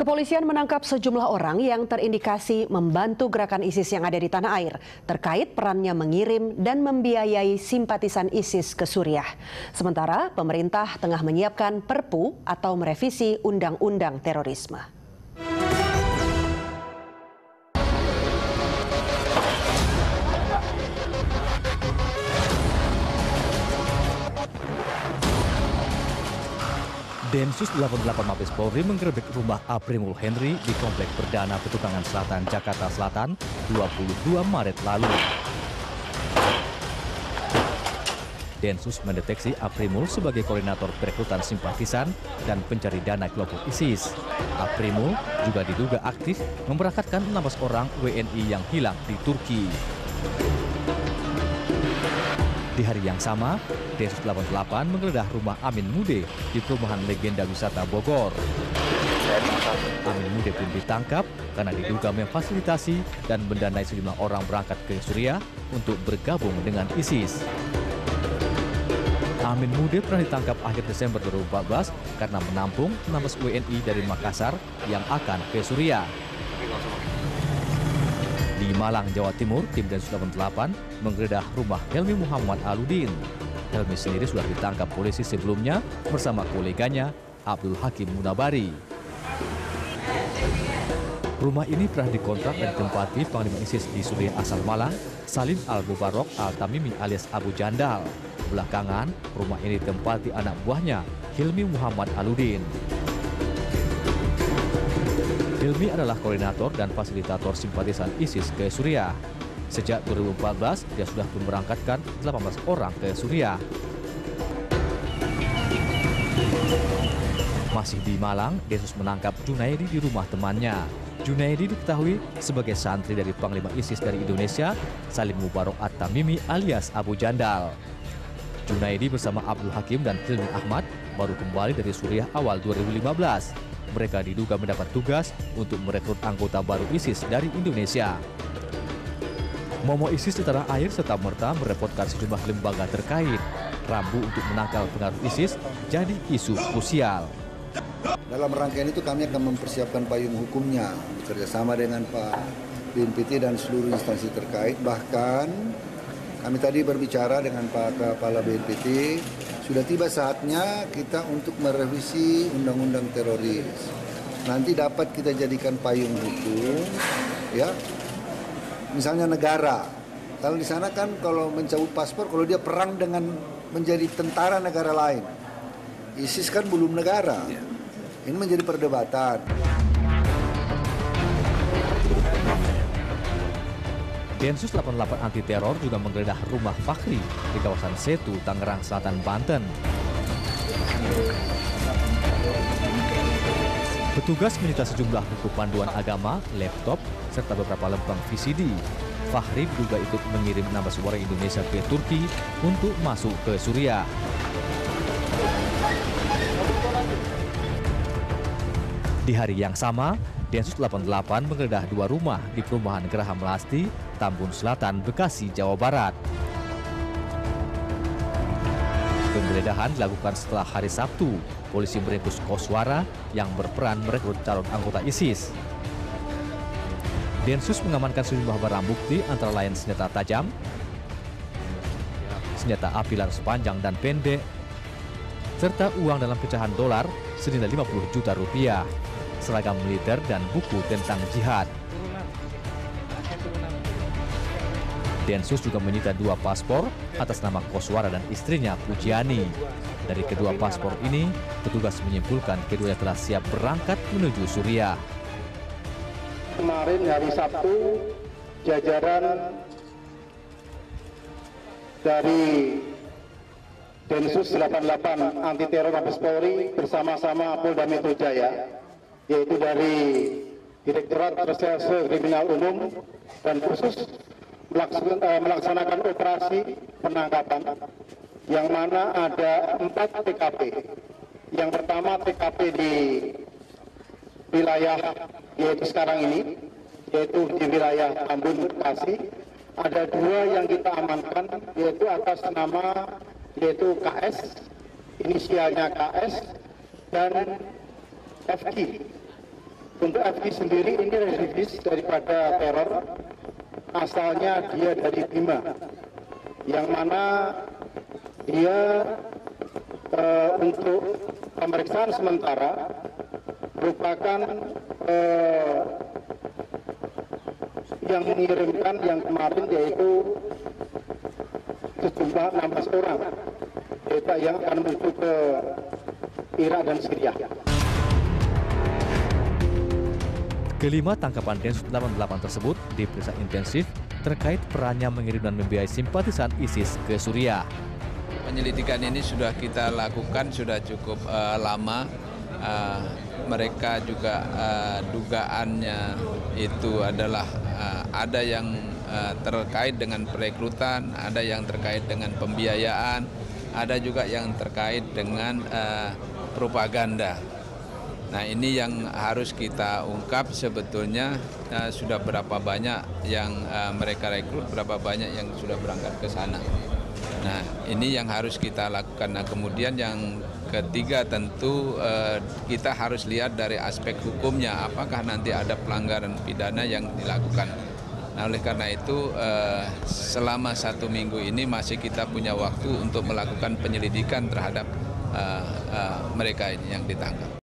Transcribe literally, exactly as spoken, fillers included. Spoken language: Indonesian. Kepolisian menangkap sejumlah orang yang terindikasi membantu gerakan ISIS yang ada di tanah air terkait perannya mengirim dan membiayai simpatisan ISIS ke Suriah. Sementara pemerintah tengah menyiapkan perpu atau merevisi undang-undang terorisme. Densus delapan delapan Mabes Polri menggerebek rumah Aprimul Henry di Komplek Perdana Petukangan Selatan, Jakarta Selatan, dua puluh dua Maret lalu. Densus mendeteksi Aprimul sebagai koordinator perekrutan simpatisan dan pencari dana kelompok ISIS. Aprimul juga diduga aktif memberangkatkan enam belas orang W N I yang hilang di Turki. Di hari yang sama, Densus delapan delapan menggeledah rumah Amin Mude di perumahan Legenda Wisata Bogor. Amin Mude pun ditangkap karena diduga memfasilitasi dan mendanai sejumlah orang berangkat ke Suriah untuk bergabung dengan ISIS. Amin Mude pernah ditangkap akhir Desember dua ribu empat belas karena menampung enam belas W N I dari Makassar yang akan ke Suriah. Di Malang, Jawa Timur, tim Densus delapan delapan menggeledah rumah Hilmi Muhammad Aludin. Hilmi sendiri sudah ditangkap polisi sebelumnya bersama koleganya Abdul Hakim Munabari. Rumah ini pernah dikontrak dan ditempati Panglima ISIS di Suriah asal Malang, Salim Al Bubarok Al Tamimi alias Abu Jandal. Belakangan, rumah ini ditempati anak buahnya, Hilmi Muhammad Aludin. Hilmi adalah koordinator dan fasilitator simpatisan ISIS ke Suriah. Sejak dua ribu empat belas, dia sudah memberangkatkan delapan belas orang ke Suriah. Masih di Malang, Densus menangkap Junaidi di rumah temannya. Junaidi diketahui sebagai santri dari Panglima ISIS dari Indonesia, Salim Al Bubarok Al Tamimi alias Abu Jandal. Junaidi bersama Abdul Hakim dan Hilmi Ahmad baru kembali dari Suriah awal dua ribu lima belas. Mereka diduga mendapat tugas untuk merekrut anggota baru ISIS dari Indonesia. Momo ISIS di tanah air serta merta merepotkan sejumlah lembaga terkait. Rambu untuk menangkal pengaruh ISIS jadi isu krusial. Dalam rangkaian itu kami akan mempersiapkan payung hukumnya, bekerjasama dengan Pak B N P T dan seluruh instansi terkait. Bahkan kami tadi berbicara dengan Pak Kepala B N P T. Sudah tiba saatnya kita untuk merevisi undang-undang teroris. Nanti dapat kita jadikan payung hukum, ya. Misalnya negara. Kalau di sana kan kalau mencabut paspor, kalau dia perang dengan menjadi tentara negara lain. ISIS kan belum negara. Ini menjadi perdebatan. Densus delapan delapan anti teror juga menggeledah rumah Fakri di kawasan Setu, Tangerang Selatan, Banten. Petugas menyita sejumlah buku panduan agama, laptop, serta beberapa lempeng V C D. Fakri juga ikut mengirim enam belas orang Indonesia ke Turki untuk masuk ke Suriah. Di hari yang sama, Densus delapan delapan menggeledah dua rumah di perumahan Geraha Melasti, Tambun Selatan, Bekasi, Jawa Barat. Penggeledahan dilakukan setelah hari Sabtu, polisi meringkus Koswara yang berperan merekrut calon anggota ISIS. Densus mengamankan sejumlah barang bukti antara lain senjata tajam, senjata api laras panjang dan pendek, serta uang dalam pecahan dolar senilai lima puluh juta rupiah. Seragam militer dan buku tentang jihad. Densus juga menyita dua paspor atas nama Koswara dan istrinya Pujiani. Dari kedua paspor ini, petugas menyimpulkan keduanya telah siap berangkat menuju Suriah. Kemarin hari Sabtu, jajaran dari Densus delapan delapan anti teror Mabes Polri bersama-sama Polda Metro Jaya, yaitu dari Direktorat Reserse Kriminal Umum dan khusus melaksanakan operasi penangkapan yang mana ada empat T K P. Yang pertama T K P di wilayah yaitu sekarang ini, yaitu di wilayah Tambun, Bekasi. Ada dua yang kita amankan yaitu atas nama yaitu K S, inisialnya K S dan F Q. Untuk F I sendiri ini residivis daripada teror, asalnya dia dari Bima, yang mana dia e, untuk pemeriksaan sementara merupakan e, yang mengirimkan yang kemarin, yaitu sejumlah enam belas orang yang akan menuju ke Irak dan Suriah. Kelima tangkapan Densus delapan puluh delapan tersebut diperiksa intensif terkait perannya mengirim dan membiayai simpatisan ISIS ke Suriah. Penyelidikan ini sudah kita lakukan sudah cukup uh, lama. Uh, mereka juga uh, dugaannya itu adalah uh, ada yang uh, terkait dengan perekrutan, ada yang terkait dengan pembiayaan, ada juga yang terkait dengan uh, propaganda. Nah, ini yang harus kita ungkap sebetulnya uh, sudah berapa banyak yang uh, mereka rekrut, berapa banyak yang sudah berangkat ke sana. Nah, ini yang harus kita lakukan. Nah, kemudian yang ketiga tentu uh, kita harus lihat dari aspek hukumnya, apakah nanti ada pelanggaran pidana yang dilakukan. Nah, oleh karena itu uh, selama satu minggu ini masih kita punya waktu untuk melakukan penyelidikan terhadap uh, uh, mereka ini yang ditangkap.